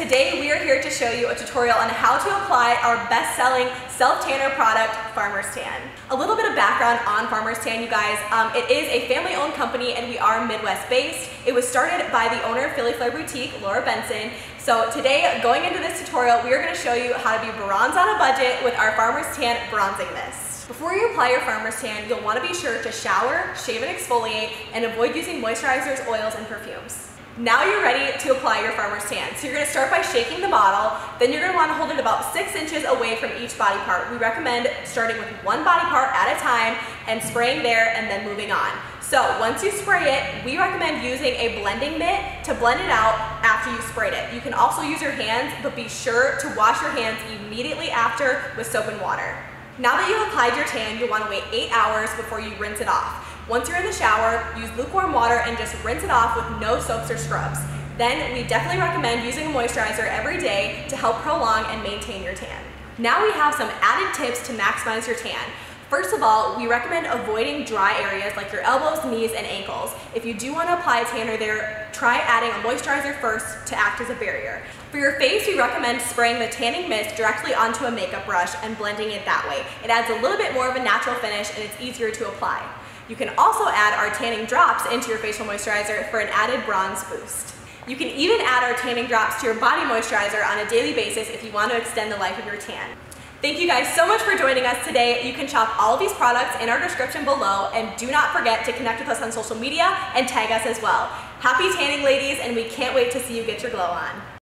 Today we are here to show you a tutorial on how to apply our best-selling self-tanner product, Farmer's Tan. A little bit of background on Farmer's Tan, you guys. It is a family-owned company and we are Midwest-based. It was started by the owner of Filly Flair Boutique, Laura Benson. So today, going into this tutorial, we are going to show you how to be bronze on a budget with our Farmer's Tan bronzing mist. Before you apply your Farmer's Tan, you'll want to be sure to shower, shave and exfoliate, and avoid using moisturizers, oils, and perfumes. Now you're ready to apply your Farmer's Tan. So you're going to start by shaking the bottle, then you're going to want to hold it about 6 inches away from each body part. We recommend starting with one body part at a time and spraying there and then moving on. So once you spray it, we recommend using a blending mitt to blend it out after you sprayed it. You can also use your hands, but be sure to wash your hands immediately after with soap and water. Now that you've applied your tan, you'll want to wait 8 hours before you rinse it off. Once you're in the shower, use lukewarm water and just rinse it off with no soaps or scrubs. Then we definitely recommend using a moisturizer every day to help prolong and maintain your tan. Now we have some added tips to maximize your tan. First of all, we recommend avoiding dry areas like your elbows, knees, and ankles. If you do want to apply a tanner there, try adding a moisturizer first to act as a barrier. For your face, we recommend spraying the tanning mist directly onto a makeup brush and blending it that way. It adds a little bit more of a natural finish and it's easier to apply. You can also add our tanning drops into your facial moisturizer for an added bronze boost. You can even add our tanning drops to your body moisturizer on a daily basis if you want to extend the life of your tan. Thank you guys so much for joining us today. You can shop all of these products in our description below, and do not forget to connect with us on social media and tag us as well. Happy tanning, ladies, and we can't wait to see you get your glow on.